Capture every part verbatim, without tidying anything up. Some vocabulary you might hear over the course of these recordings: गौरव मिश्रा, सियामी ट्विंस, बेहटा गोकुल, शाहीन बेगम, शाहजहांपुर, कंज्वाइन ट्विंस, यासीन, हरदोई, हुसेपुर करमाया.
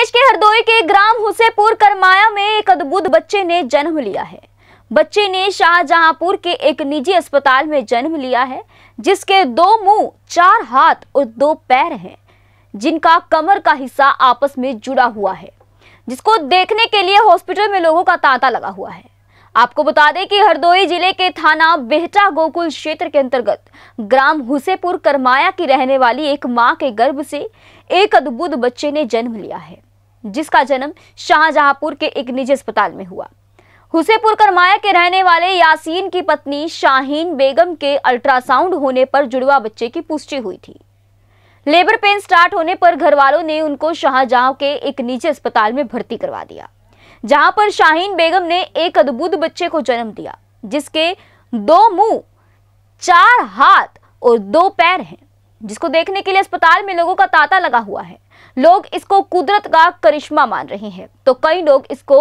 प्रदेश के हरदोई के ग्राम हुसेपुर करमाया में एक अद्भुत बच्चे ने जन्म लिया है। बच्चे ने शाहजहांपुर के एक निजी अस्पताल में जन्म लिया है, जिसके दो मुंह, चार हाथ और दो पैर हैं, जिनका कमर का हिस्सा आपस में जुड़ा हुआ है, जिसको देखने के लिए हॉस्पिटल में लोगों का तांता लगा हुआ है। आपको बता दें कि हरदोई जिले के थाना बेहटा गोकुल क्षेत्र के अंतर्गत ग्राम हुसेपुर करमाया की रहने वाली एक मां के गर्भ से एक अद्भुत बच्चे ने जन्म लिया है, जिसका जन्म शाहजहांपुर के एक निजी अस्पताल में हुआ। हुसेपुर करमाया के रहने वाले यासीन की पत्नी शाहीन बेगम के अल्ट्रासाउंड होने पर जुड़वा बच्चे की पुष्टि हुई थी। लेबर पेन स्टार्ट होने पर घर वालों ने उनको शाहजहां के एक निजी अस्पताल में भर्ती करवा दिया, जहां पर शाहीन बेगम ने एक अद्भुत बच्चे को जन्म दिया, जिसके दो मुंह, चार हाथ और दो पैर हैं, जिसको देखने के लिए अस्पताल में लोगों का तांता लगा हुआ है। लोग इसको कुदरत का करिश्मा मान रहे हैं, तो कई लोग इसको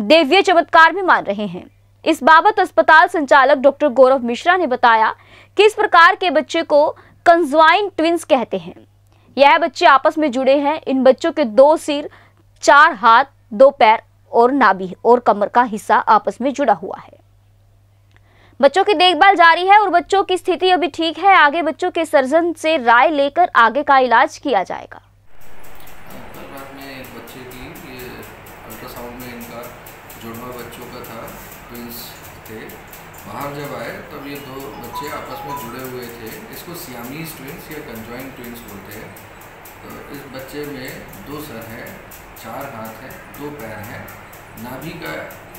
देवीय चमत्कार भी मान रहे हैं। इस बाबत अस्पताल संचालक डॉक्टर गौरव मिश्रा ने बताया कि इस प्रकार के बच्चे को कंज्वाइन ट्विंस कहते हैं। यह बच्चे आपस में जुड़े हैं। इन बच्चों के दो सिर, चार हाथ, दो पैर और नाभि और कमर का हिस्सा आपस में जुड़ा हुआ है। बच्चों की देखभाल जारी है और बच्चों की स्थिति अभी ठीक है। आगे बच्चों के सर्जन से राय लेकर आगे का इलाज किया जाएगा। बच्चे की ये अल्ट्रासाउंड में इनका जुड़वा बच्चों का था, ट्विंस थे। बाहर जब आए तब ये दो बच्चे आपस में जुड़े हुए थे। इसको सियामी ट्विंस या कंज्वाइन ट्विंस बोलते हैं। तो इस बच्चे में दो सर है, चार हाथ है, दो पैर है, नाभि का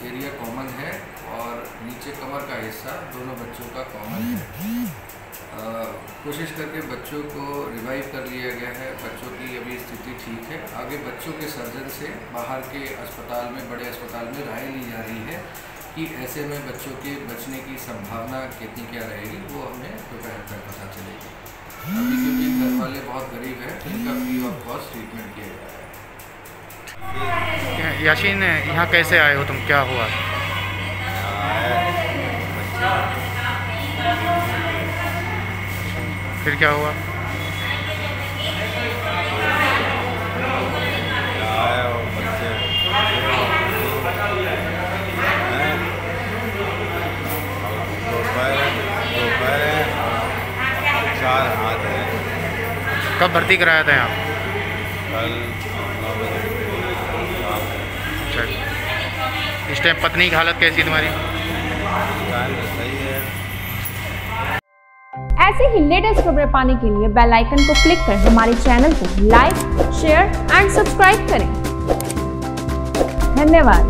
एरिया कॉमन है और नीचे कमर का हिस्सा दोनों बच्चों का कॉमन है। आ, कोशिश करके बच्चों को रिवाइव कर लिया गया है। बच्चों की अभी स्थिति ठीक है। आगे बच्चों के सर्जन से बाहर के अस्पताल में, बड़े अस्पताल में राय ली जा रही है कि ऐसे में बच्चों के बचने की संभावना कितनी क्या रहेगी, वो हमें दोपहर तक पता चलेगी। अभी क्योंकि घर वाले बहुत गरीब हैं, इनका फ्री ऑफ कॉस्ट ट्रीटमेंट किया जा रहा है। यासीन, यहाँ कैसे आए हो तुम? क्या हुआ? फिर क्या हुआ? चार हाथ है। कब भर्ती कराया था यहाँ? इस टाइम पत्नी की हालत कैसी तुम्हारी? सही है। ऐसे ही लेटेस्ट खबरें पाने के लिए बेल आइकन को क्लिक कर हमारे चैनल को लाइक, शेयर एंड सब्सक्राइब करें। धन्यवाद।